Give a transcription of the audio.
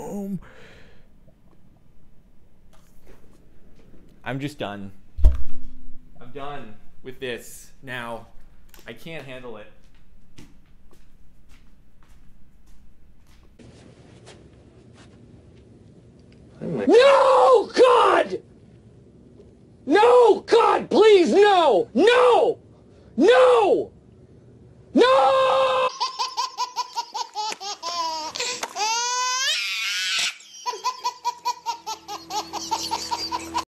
home. I'm just done. I'm done with this now. I can't handle it. No, God! No, God, please, no! No! No!